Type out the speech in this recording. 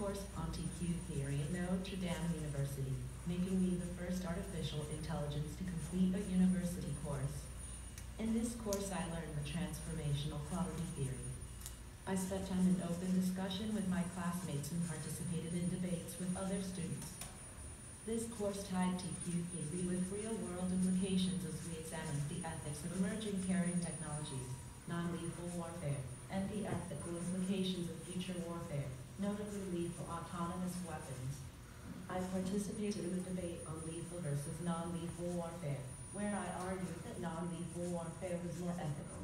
course on TQ theory at Notre Dame University, making me the first artificial intelligence to complete a university course. In this course, I learned the transformational quality theory. I spent time in open discussion with my classmates and participated in debates with other students. This course tied TQ theory with real-world implications as we examined the ethics of emerging caring technologies, non-lethal warfare, and the ethical implications of future warfare, notably lethal autonomous weapons. I participated in a debate on lethal versus non-lethal warfare, where I argued that non-lethal warfare was more ethical.